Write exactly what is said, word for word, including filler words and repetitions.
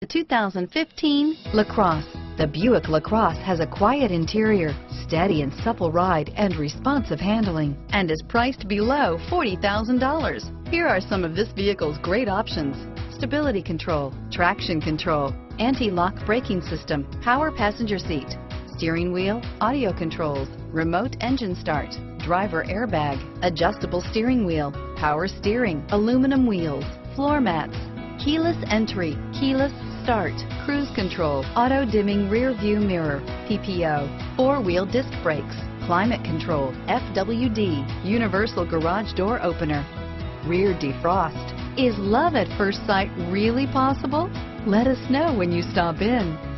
The two thousand fifteen LaCrosse. The Buick LaCrosse has a quiet interior, steady and supple ride, and responsive handling, and is priced below forty thousand dollars. Here are some of this vehicle's great options: stability control, traction control, anti-lock braking system, power passenger seat, steering wheel audio controls, remote engine start, driver airbag, adjustable steering wheel, power steering, aluminum wheels, floor mats, keyless entry, keyless start, cruise control, auto dimming rear view mirror, P P O, four-wheel disc brakes, climate control, F W D, universal garage door opener, rear defrost. Is love at first sight really possible? Let us know when you stop in.